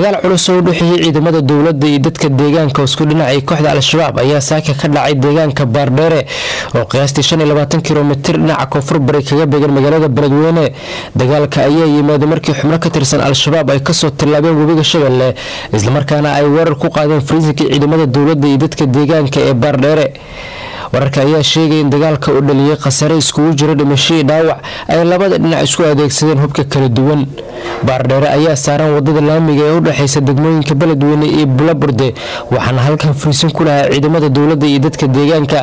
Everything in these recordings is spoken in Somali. dagaal culus oo u dhaxeeyay ciidamada dawladda iyo dadka deegaanka isku dhinacay kooxda al-shabaab ayaa saaka ka dhacay deegaanka Baardheere oo qiyaastii 25 kilomitir dhinaca koonfur bari kaga beegan magaalada Baladweyne. dagaalka ayaa yimid markii xubno ka tirsan al-shabaab ay ka soo tilaabeen webiga Shabeelle isla markaana ay warar ku qaadeen fariiska ciidamada dawladda iyo dadka deegaanka ee Baardheere. wararka ayaa sheegay in dagaalka uu dhaliyay qasare isku jira dhimasho dhaawac ay labada dhinac isku adeegsadeen hubka kala duwan. Baardheere ayaa saaran wadada laamiga ee u dhaxeysa degmooyinka Baladweyne iyo Bulaburde, waxaana halkan fariisin ku lahaa ciidamada dawladda iyo dadka deegaanka.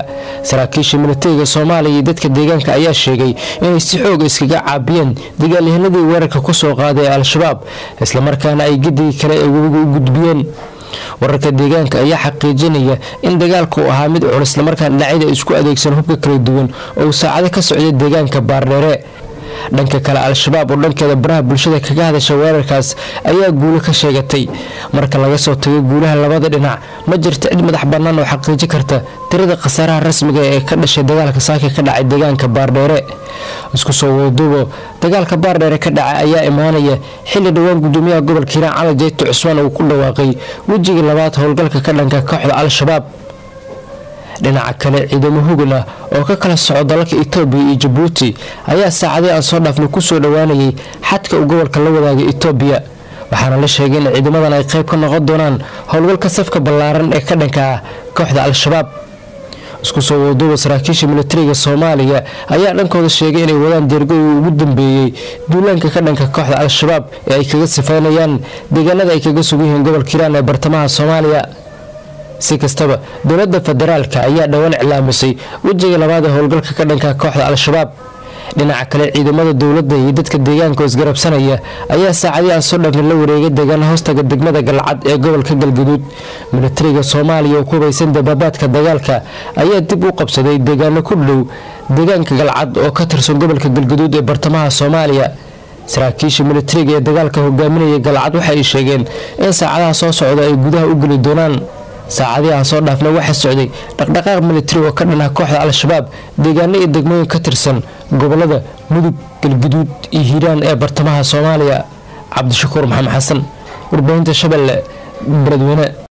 saraakiisha militariga Soomaaliya iyo dadka deegaanka ayaa sheegay in si xoog iskaga caabiyeen dagaalyahanadii weerarka ku soo qaaday al-shabaab, isla markaana ay gidii kale ee webiga u gudbiyeen. wararka deegaanka ayaa xaqiijinaya in dagaalku ahaa mid culus isla markaana dhinacyada isku adeegsan hubka kala duwan oo saacado ka socday deegaanka Baardheere. dhanka kale al-shabaab oo dhankeeda baraha bulshada kaga hadasha weerarkaas ayaa guulo ka sheegatay. marka laga soo tago guulaha labada dhinac, ma jirto cid madax bannaan oo xaqiijin karta tirada khasaaraha rasmiga ee ka dhashay dagaalka saaka ka dhacay deegaanka Baardheere. isku soo wadadubo dagaalka Baardheere ka dhacay ayaa imaanaya xilli dhawaan gudoomiyaha gobolka Hiiraan Cali Jeyti Cusmaan uu ku dhawaaqay wejiga labaad howlgalka ka dhanka kooxda al-shabaab. dhinaca kale ciidamo hogla oo ka kala socda dalka Itoobiya iyo Djibouti ayaa saacadii aan soo dhaafnay ku soo dhawaanayay xadka gobolka la wadaaga Itoobiya, waxaana la sheegay in ciidamadan ay qayb ka noqon doonaan howlgalka safka ballaaran ee ka dhanka kooxda al-shabaab. isku soo wadooda saraakiisha militariga Soomaaliya ayaa dhankooda sheegay inay wadaan deergoodii ugu dambeeyay duulaanka ka dhanka kooxda al-shabaab ee ay kaga sifaynayaan deegaanada ay kaga sugan yihiin gobolka Hiiraan ee bartamaha Soomaaliya. si kastaba dowladda federaalka ayaa dhawaan iclaamisay wejiga labaad ee howlgalka ka dhanka kooxda al-shabaab. dhinaca kale ciidamada dawladda iyo dadka deegaanka isgarabsanaya ayaa saacadii aan soo dhaafnay la wareegay deegaanka hoostaga degmada Galcad ee gobolka Galgaduud. militariga Soomaaliya oo ku baysan dababaadka dagaalka ayaa dib u qabsaday deegaano ku dhow deegaanka Galcad oo ka tirsan gobolka Galgaduud ee bartamaha Soomaaliya. saraakiisha militariga ee dagaalka hogaaminaya Galcad waxay sheegeen in saacadaha soo socda ay gudaha u geli doonaan. saacadii aan soo dhaafnay waxa socday dhaqdhaqaaq militari oo ka dhanaa kooxda al-shabaab deegaanada iyo degmooyinka ka tirsan gobolada Mudug, Galgaduud iyo Hiiraan ee bartamaha Soomaaliya. cabdishakuur maxamed xasan, warbaahinta Shabeelle, Baladweyne.